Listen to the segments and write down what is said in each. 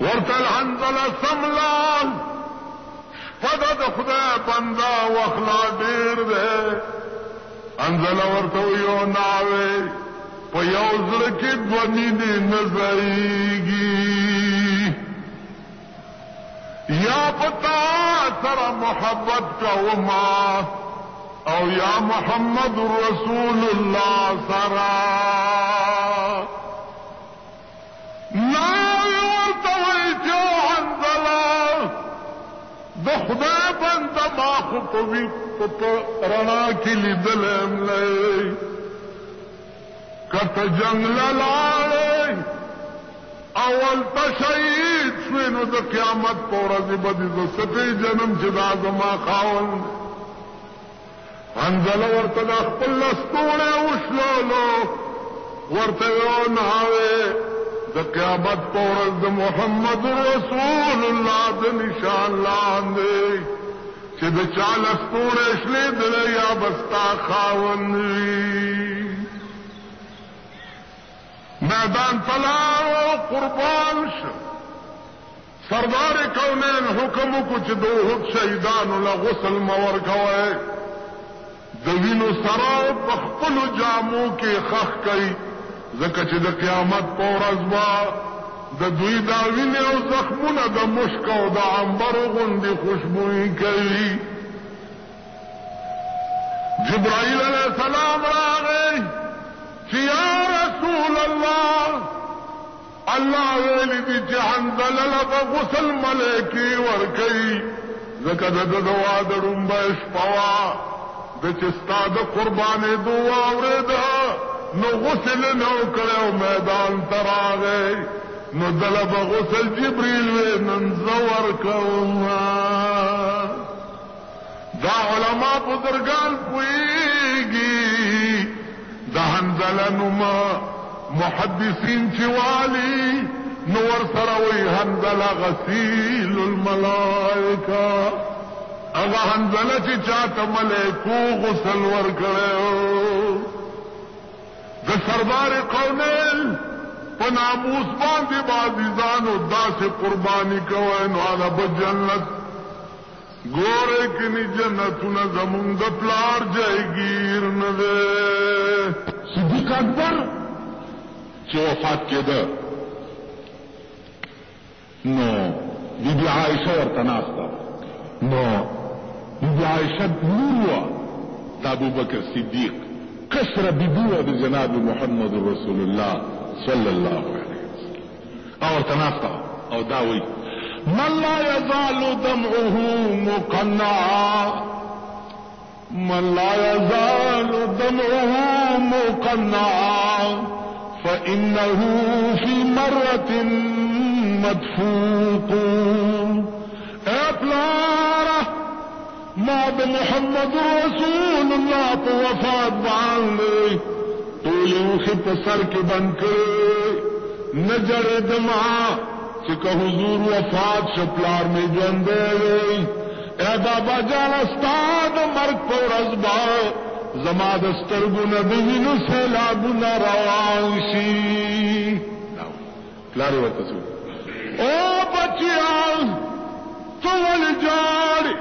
وَرْتَلْحَنْزَلَ سَمْلَان فَدَدْ خُدَي بَنْدَا وَخْلَا دیر دے انزل ورطو یو ناوے پا یوزر کی دونی دی نزائیگی یا پتا سر محبت کا وما او یا محمد رسول اللہ سرا ناوے ورطوی جو انزلال دخدے بند ما خطوی رنا کی لیدل ام لئی کت جنگل لالے اول تا شہید سوینو دا قیامت پورا دی بدی دا ستی جنم جدا زما خاون انزل ورطا دا خپل لستوڑے وشلولو ورطا یون آوے دا قیامت پورا دا محمد رسول اللہ دا نشان لاندے چې د چا لستوړې شلې دلې یا بستا خاوند وي میدان تلاو قربان شو سردار کونین حکم وکړو چې د احد شهیدانو له غسل مه ورکوئ د وینو سره په خپلو جامو کې خښ کئ ځکه چې د قیامت په ورځ به د دوی دا وینې او زخمونه د مشک او د عنبرو غوندې خوشبویي کوي. جبرائیل علیه السلام راغی چې یا رسول الله الله ویلي دي چې حنظله له به غسل ملایکې ورکوي ځکه د ده د واده ړومبۍ شپه وه ده چې ستا د قربانېدو واورېده نو غسل یې نه و کړی او میدان ته راغی نو دلب غسل جبریل وی ننزور کوما دا علماء بزرگان پویگی دا حنزلنما محدثین چوالی نور سروی حنزل غسیل الملائکہ اگا حنزل چی چاہتا ملیکو غسل ور کرے دا سردار قونیل پناموس باندې بازیزانو داسې قرباني کوئ نو هغه به جنت ګورئ کني جنتونه زموږ د پلار جایګیر نه دی. صدیق اکبر چې وفات کېده نو بیبي عایشه ورته ناسته نو بیبي عایشه مور وه د ابوبکر صدیق کسره بیبي وه د جناب محمد رسول الله صلی اللہ علیہ وسلم اور تناستا اور داوی من لا يزال دمعه مقنعا من لا يزال دمعه مقنعا فإنه في مرة مدفوق اے پلارا ما بمحمد رسول اللہ پو وفات باندے ټولې اوښې په سر کې بند کړې نه جړېدم چې که حضور وفات شو پلار مې ژوندی وی اے بابا جانه ستا د مرګ په ورځ به زما د سترګو نه د وینو سیلابونه روان شي پلار یې ورته څه او بچیا ته ولې ژاړې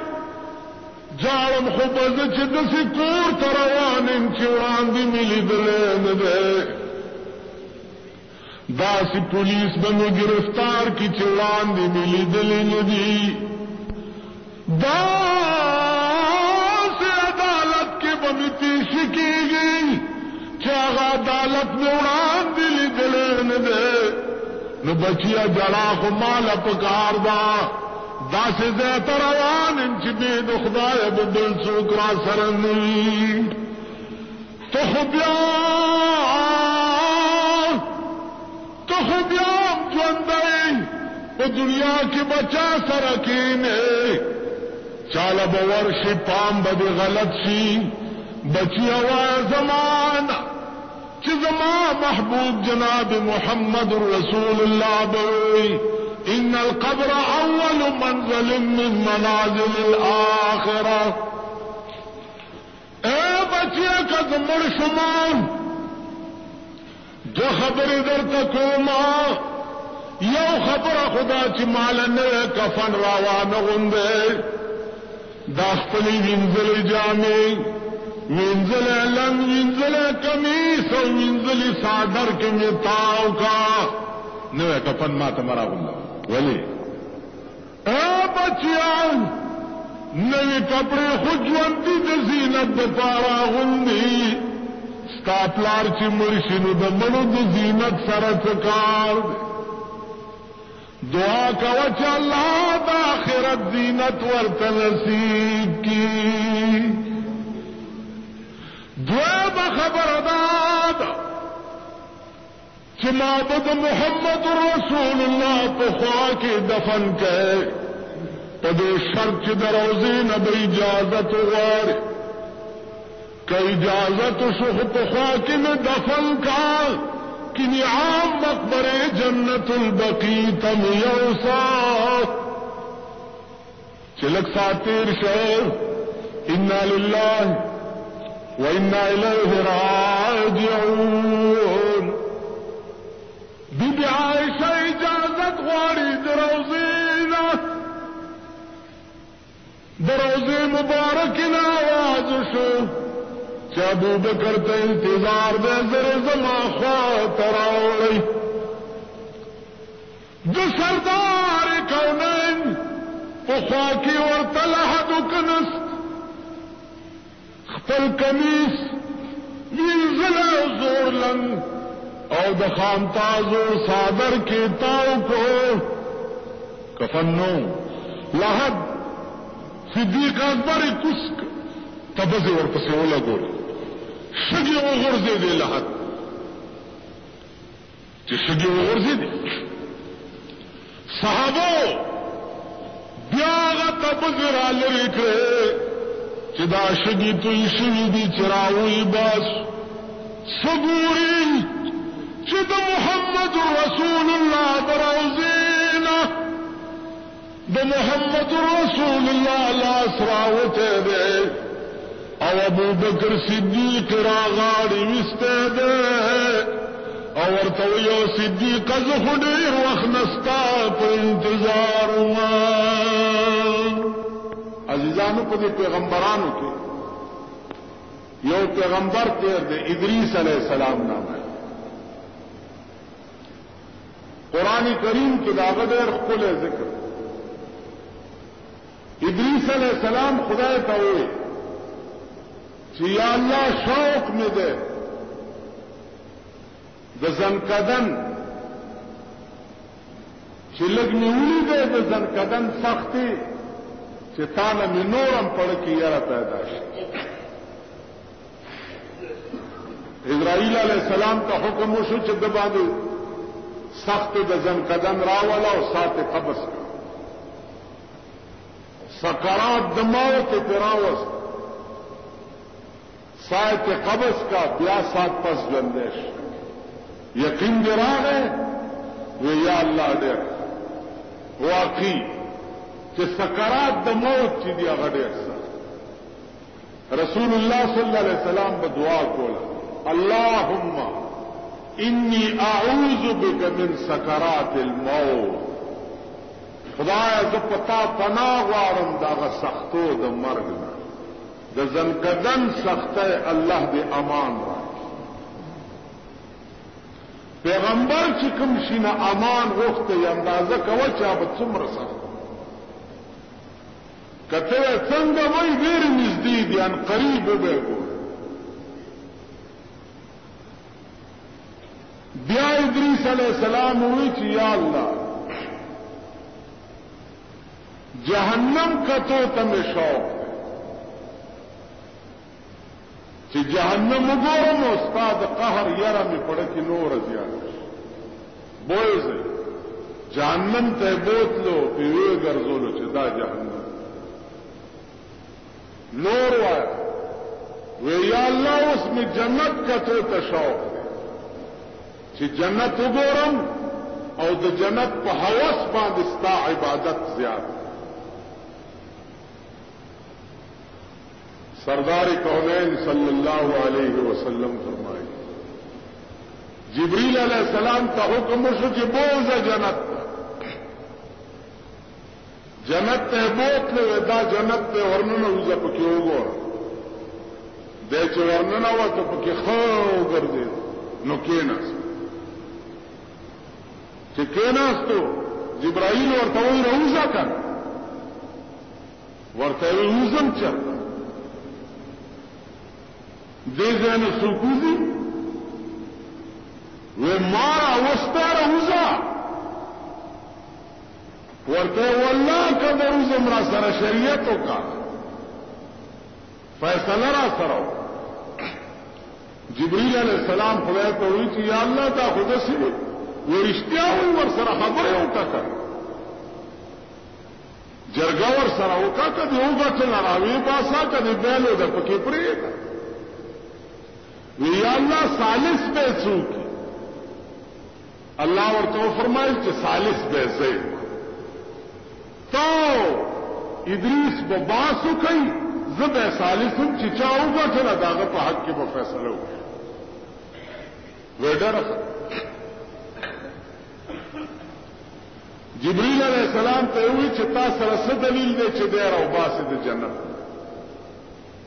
جارم خوب از چې داسې کور ته روان یم چې وړاندې مې لیدلی نه دی داسې پولیس به مې ګرفتار کړي چې وړاندې مې لیدلی نه دي داسې عدالت کې به مې تېشي کېږي چې هغه عدالت مې وړاندې لیدلی نه دی نو بچیا جړا خو ماله پکار ده داسې زه ته روان یم چې بې د خدایه به بل څوک راسره نه وي ته خو بیا هم ژوندی په دنیا کې به چا سره کښېنې چا له به ورشي پام به دې غلط شي بچیه وایه زما نه چې زما محبوب جناب محمد رسول الله به ان القبر اول منزل من منازل الاخره اے بچیا کد مر شما جو خبر در تکوما یو خبر خدا چی مالا نوے کفن راوان غندے داخلی وینزل جامی وینزل لنگ وینزل کمیس و وینزل سادر کے متاو کا نوے کفن ما تمرا غندہ ولی اے بچیان نوے کپڑے خجونتی دے زینت دے پارا غندی ستا پلار چی مرشنو دے منو دے زینت سرسکار دعا کا وچ اللہ دا آخرت زینت ورت نصیب کی دعا بخبر داد چی معبد محمد رسول اللہ پخوا کے دفن کے پدے شرط دروزی نب اجازت غار کہ اجازت شخ پخوا کے میں دفن کا نعام مقبر جنت البقی تم یوسا چلک ساتیر شعر انا للہ وانا الیہ راجعون بی بی عائشہ اجازت غاری دروزینا دروزی مبارکنا آواز شو ابو بکر تے انتظار دے زر زما خواہ تراوڑی دو سردار کونین پخوا کی ورطا لحد کنست خپل کمیس وینزل زور لن او د خامتازو صادر کی تاو کو کفنو لحد صدیق اکبر کسک تبز ورپسی اولا گوری شگی و غرزے دے لحد چی شگی و غرزے دے صحابو بیاغا تبزر آلری کرے چی دا شگی توی شوی دی چراوی باس سگوری چی دا محمد رسول اللہ دروزینا دا محمد رسول اللہ لاس راوتے دے او ابو بکر صدیق را غاڑی وستے دے او ورطویو صدیق از خدیر وخنستا پا انتظار ما عزیزانو پا دی پیغمبرانو کی یو پیغمبر تیر دے ادریس علیہ السلام نام ہے قرآن کریم کی داغدر خل ذکر ادریس علیہ السلام خدای توئے کہ یا اللہ شوق میں دے دزن قدن چلک نیولی دے دزن قدن سختی چتانا منورم پڑھ کی یرا پیداش اسرائیل علیہ السلام کا حکم وشو چد باندې سخت دزن قدن راولا او سات قبض سکرات د موت تراوس سایت قبض کا بیا سات پس گندش یقین درا ہے وہ یا اللہ ڈیر واقعی کہ سکرات د موت کی دیا ڈیر رسول اللہ صلی اللہ علیہ وسلم بدعا کولا اللہم انی اعوذ بک من سکرات الموت خدایا ز پتا پناہ غواړم دا سختو د مرګ نه د زنکدن سخت ہے اللہ دے امان را پیغمبر چې کوم شي نه امان غوښته یې اندازه کوه چې هغه څومره سخت کته څنګه وای ډېر نږدې دي ان قریب به وګور بیا ادریس علیہ السلام وی چې یا الله جهنم کته تم شوق چی جہنم گورم استاد قہر یرا میں پڑھ کی نور زیادہ بوئے سے جہنم تے بوت لو پیوے گرزو لو چدا جہنم نور وایا وے یا اللہ اس میں جنت کا تو تشوق ہے چی جنت گورم اور د جنت پہ حوث باندھ استا عبادت زیادہ سردار کونین صلی اللہ علیہ وسلم فرمائے جبریل علیہ السلام کا حکم شو کہ بوز جنت جنت بوتل دا جنت ورننه وزه پکې وګوره دې چې ورننه وته پکې خو ګرځي نو کېناست چې کېناستو جبرائیل ورته وایي روزه کړه ورته وایي وزم چرته دې ځای نه سوکوزي وې ماره وستا روزه ورته والله کا دروز امرا سره شریعتو کا فیصلہ را سره جبرئیل علیہ السلام خدای ته وی چې یا الله تا خود سره ورشتیا ور سره خبره وکړه جرګه ور سره وکړه دی وګټل راوی باسا کدی بیلو د پکې پرې وی یا الله ثالث به څوک الله ورته فرمایي چې ثالث به زه تو ادریس بباسو کئی زب سالسم چچاؤ گا چلا داغا پا حق کے فیصلہ ہو گیا ویڈر جبریل علیہ السلام تے ہوئی چتا سرس دلیل دے چیر او باس دے جنت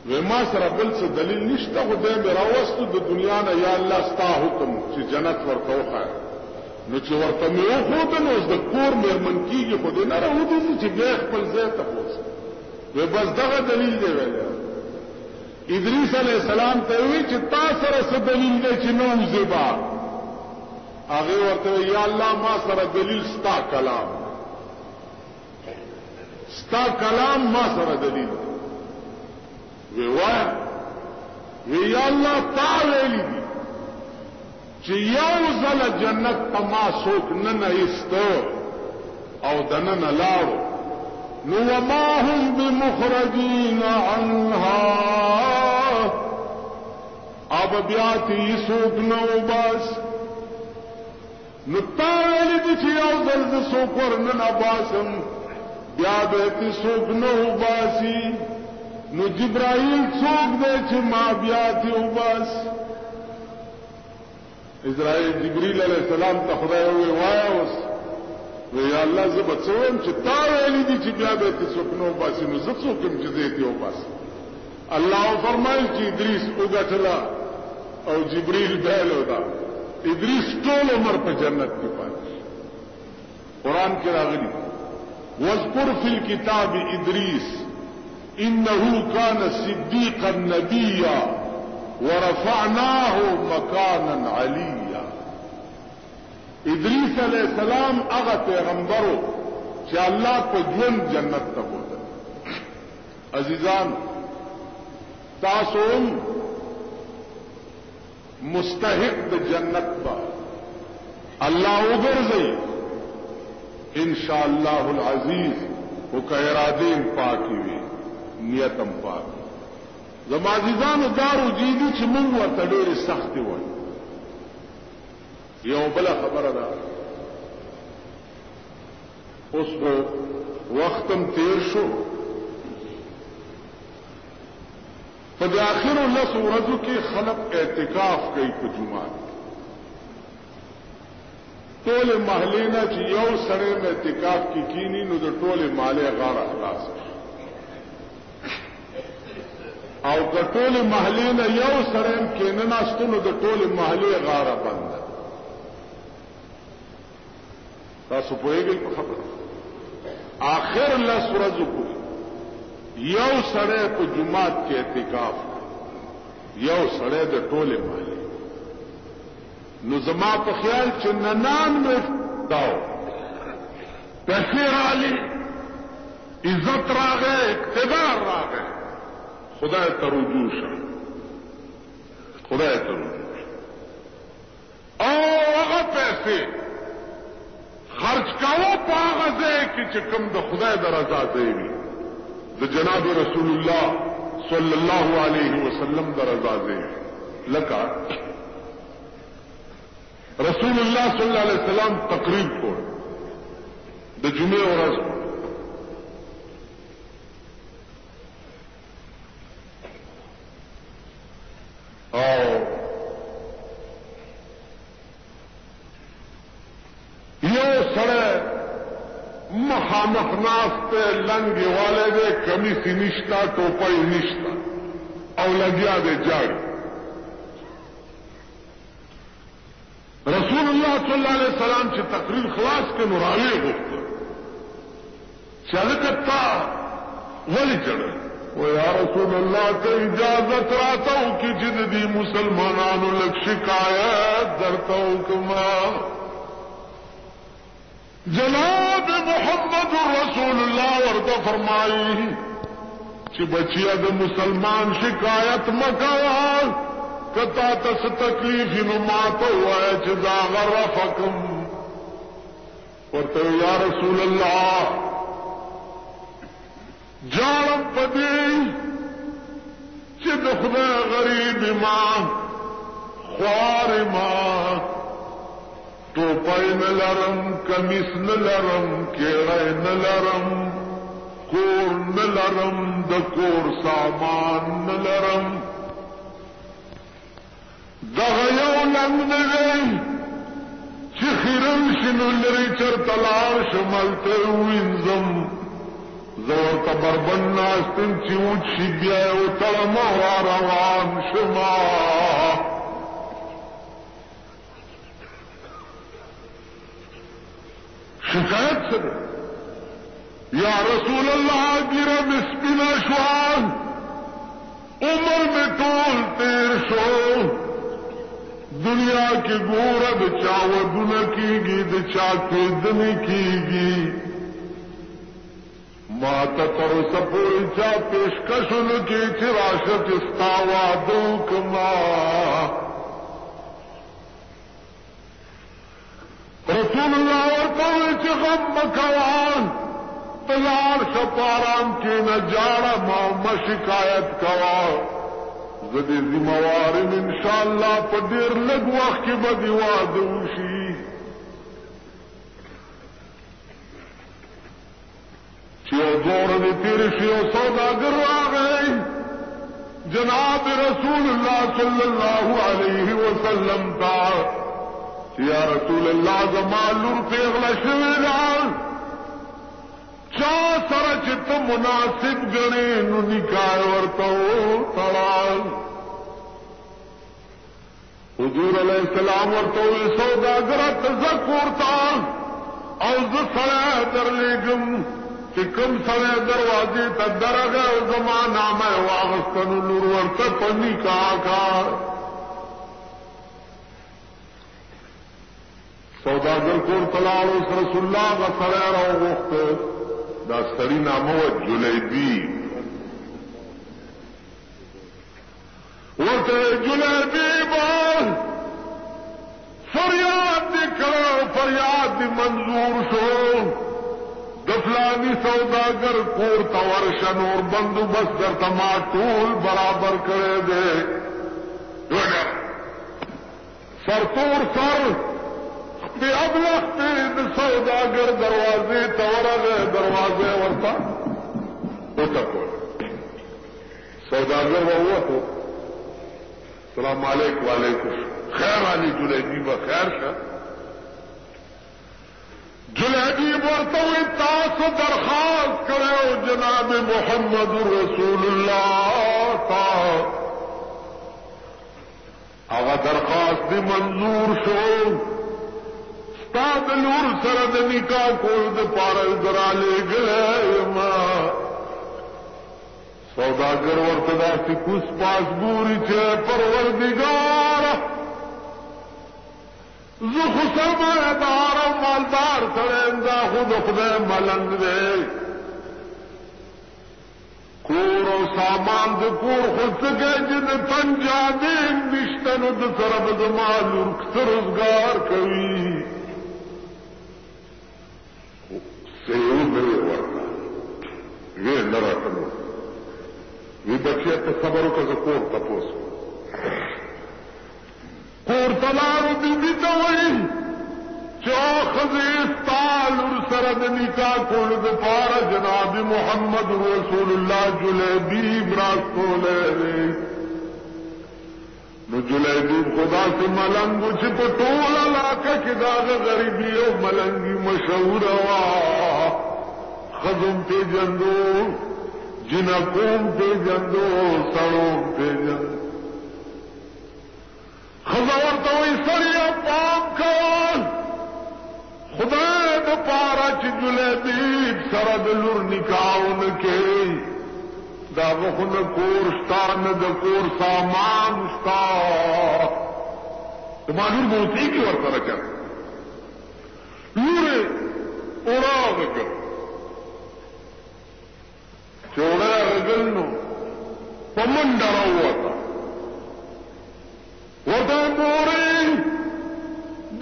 ویما سر بل سے دلیل نشتا ہو دے میرا وسط دے دنیا نا یا اللہ ستا حکم چی جنت ورتو خیر نو چې ورته مې وښودل اوس د کور مېرمن کېږي خو دې نه راودېږي چې بیا خپل ځای ته پوسي وایي بس دغه دلیل دی ویلی ادریس علیه السلام ته یې وایي چې تا سره څه دلیل دی چې نه وځې بار هغې ورته وایي یا الله ما سره دلیل ستا کلام ستا کلام ما سره دلیل دی وایه وایي یا الله تا ویلي دي چې یو ځل جنت ته ما څوک نه ایستو او دنه نه لاړو نو وما هم بمخرجین عنها اب بیا تی څوک نه وباس نو تا ویلي دي چې یو ځل زه څوک ورنه نه باسم بیا به تی څوک نه وباسي نو جبرائیل څوک دی چې ما بیا تی وباس اسرائیل جبریل علیہ السلام ته خدای وایي اوس یا الله زه به څه ویم چې تا ویلي دي چې بیا به ته څوک نه وباسي نو زه څوک یم چې زه یې وباسم الله فرمایي چې ادریس وګټله او جبریل بیلو دا ادریس ټول عمر په جنت کې پاتې قرآن کې راغلي واذکر فی الکتاب ادریس انه کان صدیقا نبیا ورفعناه مکانا علیا ادریس علیہ السلام هغه پیغمبر چې الله په ژوند جنت ته بوته عزیزان تاسو مستحق د جنت با الله وګرځي ان شاء الله العزیز او که اراده پاکي وي نیتم پاک زمازیزانو دارو جیدی چې موږ ورته ډېرې سختې وایو یو بله خبره ده اوس خو وخت هم تېر شو په د اخرو لسو ورځو کې خلک اعتکاف کوي په جومات ټولې محلې نه چې یو سړی م اعتکاف کې کینی نو د ټولې محلې غاړه خلاص شي او د ټول محلې نه یو سره کې نه ناشتلو د ټول محلې غاره بند تاسو پوهیږئ په خبره آخر لس ورځو کې یو سره په جمعات کې اعتکاف یو سره د ټول محلې نو زما په خیال چې ننان مې داو پیسې راغلې عزت راغې اقتدار راغې خدای ته رجوع شه خدای ته رجوع شه او هغه پیسې خرج کوه په هغه ځای کې چې کوم د خدای د رضا ځای وي د جناب رسول الله صلی الله علیه وسلم د رضا ځای لکه رسول الله صلی الله علیه وسلم تقریب کړ د جمعې ورځ او یو سره م مخامخناستے لنگ والے دے کمی سی نشتا ٹوپئی نشتا او لگیا دے جاڑی. رسول اللہ صلی اللہ علیہ وسلم سے تقریر خلاص کے نراوی ہوتا چلکتا ولی چڑھے وہ یا رسول اللہ کے اجازت راتا ہوں کہ جدی مسلمانانو لگ شکایت درتا ہوں کما جناب محمد رسول اللہ ورد فرمائی کہ بچیا دے مسلمان شکایت مکاوال کتا تس تکلیف نمات ہوا ہے جدا غرفکم ورتو یا رسول اللہ جانم پدی چد خدا غریب امام خوار امام ٹوپئی نلرم کمیس نلرم کیڑے نلرم کور نلرم دکور سامان نلرم دغیو لنگ نگئی چی خیرم شنو لری چر تلار شملتے وینزم زورتا بربن ناستن چی اوچ شی بیائیو تلما واروان شما شکایت سر یا رسول اللہ گرم اسپنا شوان عمر میں طول تیر شو دنیا کی گور بچا و دن کی گی دچا کے دن کی گی ماتا کرو سپوری چا پیشکش ان کی چراشت استاوا دوک ماں. رسول اللہ اور کوئی چغم مکوان تیار شپارام کی نہ جاڑا ماں شکایت کوا زدی زموارم انشاءاللہ پا دیر لگ وقت کی بدی وادوشی چیو دور دی تیرشی و سوداگر آگئی جناب رسول اللہ صلی اللہ علیہ وسلم تا یا رسول اللہ زمالور پیغل شویدان چا سرچت مناسب گنے نو نکائے ورتو تلال حضور علیہ السلام ورتو سوداگر تذکورتا او ز سڑے در لیگم کہ کم سڑے دروازے تا درگا او زمانہ میں واغستن نور ورتا پنی کا آکار سوداگر کور تلال اس رسول اللہ کا سڑے رو گفت دا سری نامو جلیبی ورته جلیبی بول فریاد دی کرو فریاد دی منظور شو دفلانی سوداگر کور تورشن اور بندوبست در تما ټول برابر کرے دے سرطور سر بے اب وقت سوداگر دروازے تورا گئے دروازے ورتا ہوتا کوئی سوداگر وہ ہوا تو السلام علیکم وعلیکم خیر علی جلیبی بخیر شاہ جلیبی ورتا ہوئی تاس درخواست کرو جناب محمد رسول اللہ تا آغا درخواست دی منظور شو تاد نور سرد نکاح کول د پارل درا لے گئے ماں سوداگر ورتدا سی کس پاس گوری چھ پروردگار زخو سمے دار مالدار سرندا خود خدا ملنگ دے کور او سامان د کور خود گئے جن پنجابی مشتن د سرب زمان اکثر روزگار کوي یہ نرا کرو یہ بچے تو خبروں کا تو کور تپوس کور تلار دیدی تو وہی چوخ تال سرد نکاح کول دوپارا جناب محمد رسول اللہ جلیبی براستو لے رہے نو جلیبی خدا سے ملنگ چپ ٹولا لاکا کداغ غریبی او ملنگی مشہور ہوا قدم پہ جندو، جنکوم پہ جندو، سڑوں پہ جندو. خزور تو سڑیا پاپ کون خدا تو پارا چلے دیپ سرد لور نکاؤن کے دا بخن کورستا نہ د کور سامانستا تو معلوم بہت ہی کی ورتا رکھا پورے اوڑا رگل چوڑا رگل نو پمن ڈرا ہوا تھا ہوتا پوری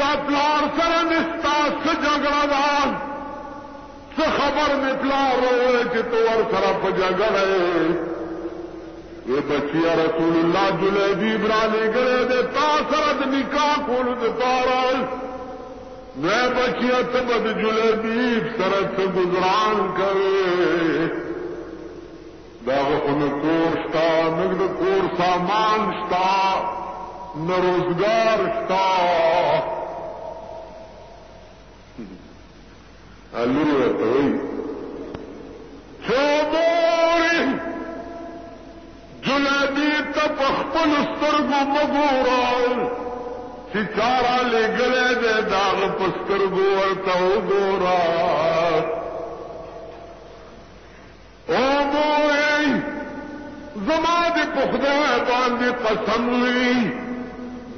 دا پلار سرن استا سے جھگڑا دان سے خبر میں پلار روئے کہ تو اور سرا پہ جھگڑے یہ بچیا رسول اللہ جلیبی برا لے گئے دے تا سرد نکاح کھول دے پارا میں بچیا تبد جلیبی سرد سے گزران کرے داغ ان کوشتا نگد کور سامان شتا نہ روزگار شتا الور ہوئی چوبوری جلیبی تب اخبل استر کو مگورا چارا لے گلے دے داغ پستر گور تو گورا او موئی زما دے پخدا باندھی قسم ہوئی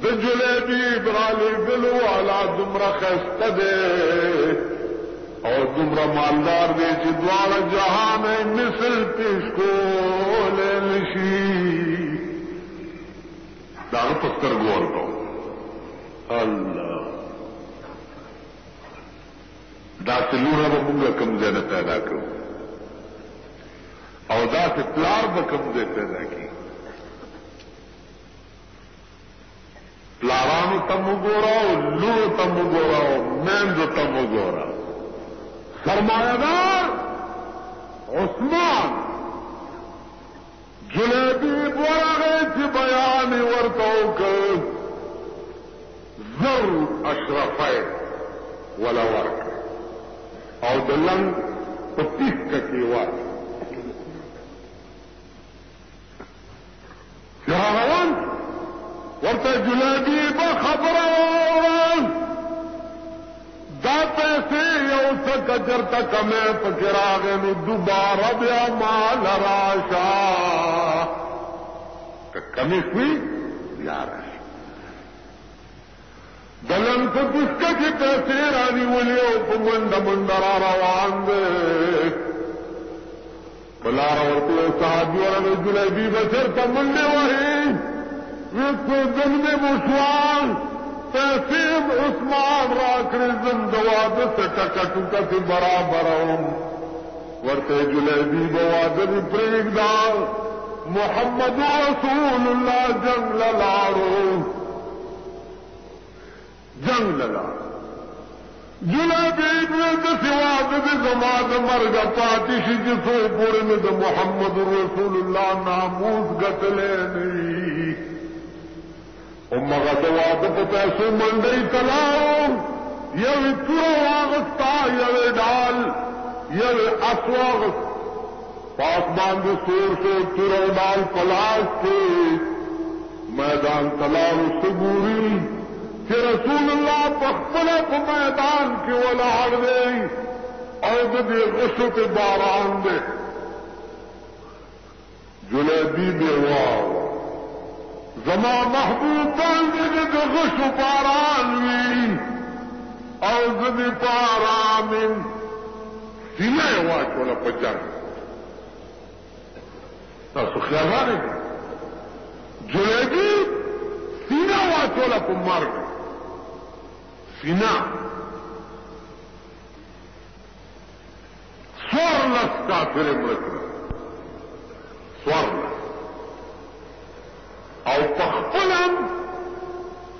د جلیبی برالے گلو والا دمرا خستہ دے اور دمرا مالدار دے جدوار جہاں میں مثل پیش کو لے نشی داغ پستر گور تو اللہ دا سے لوڑا بنگا کم دینا پیدا کروں اور دا سے پلار ب کم دے پیدا کی پلاران تم گورا لوڑ تم گورا مین جو تم گورا سرمایہ دار عثمان جلیبی بولا گئے تھے بیان ورتاؤ کر ضرور اشرف ہے والا ورک اور دلنگ 25 وارک جہاں ورت جلیبی بخبر دا پیسے یو سے گجر تک میں پکرا گئے دوبارہ بیا مال راشا کمی ہوئی یار دلن کو پسکا کی پیسے رانی بولے منڈ منڈرا روان دے بلا روپئے صاحب والے جلیبی بچر کا منڈے وہی وہ دم میں مسلمان پیسے عثمان راکر زم جواب سے ٹکا ٹکا سے برابر ہوں ورتے جلیبی بوادر پریگ دار محمد رسول اللہ جنگل لاڑو جنگ لگا جلیبی میں تو سوا دے زمانہ مر گا پاتی سی جسو پورے میں تو محمد رسول اللہ ناموس گت لے نہیں امگا سوا تو پیسے منڈئی تلاؤ یہ ترو آگستا یو ڈال یو اصوغ پاس باندھ سور سے ترو ڈال پلاس کے میدان تلاؤ سگوری کہ رسول اللہ پخلا کو میدان کی وہ لاڑ گئی اور دے غصت باران دے جلیبی بے واؤ زما محبوب باندھے دے غش باران ہوئی اور دے پارام سینے ہوا چولا پچاس سکھیانا نہیں جلیبی سینا ہوا چولا کمار گئی سینا سور لس کا پھر ملک سور لس اور پخپلم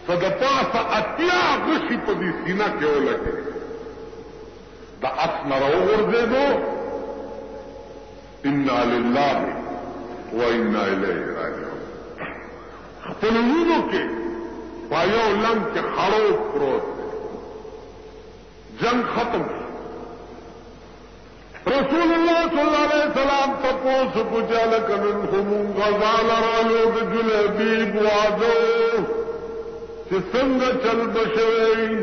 سدپاس اتیا گشی پدی سینا کیوں لگے دا اص نرور دے دو انا للہ وانا الیہ راجعون خپلوں کے پایو لنگ کے خڑو پروت جنگ ختم رسول اللہ صلی اللہ علیہ وسلم تپو سے پوچھا لکن خمون غزال رالو بجلبی بوادو سنگ چل بشوئی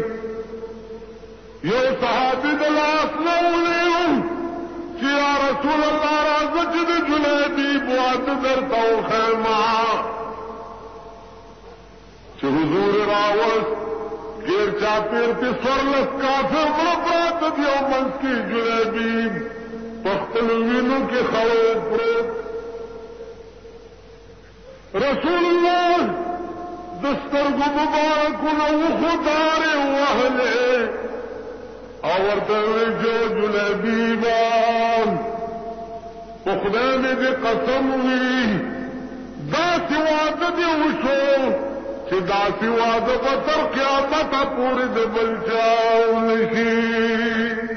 یو صحابی دلاس نولیو چی یا رسول اللہ رازج بجلبی بواد در تاو خیمہ چی حضور راوست گیر چاپیر پی سورلس کافر برپرات دیو منس کی جلیبی پختلوینو کی خواب پرت رسول اللہ دسترگو مبارکن او خدار وحلے آوردوی جو جلیبی بان پخدین دی قسم وی داتی وعدہ دیو شو داسی وعدہ تر قیامت پوری دبل چاو نشی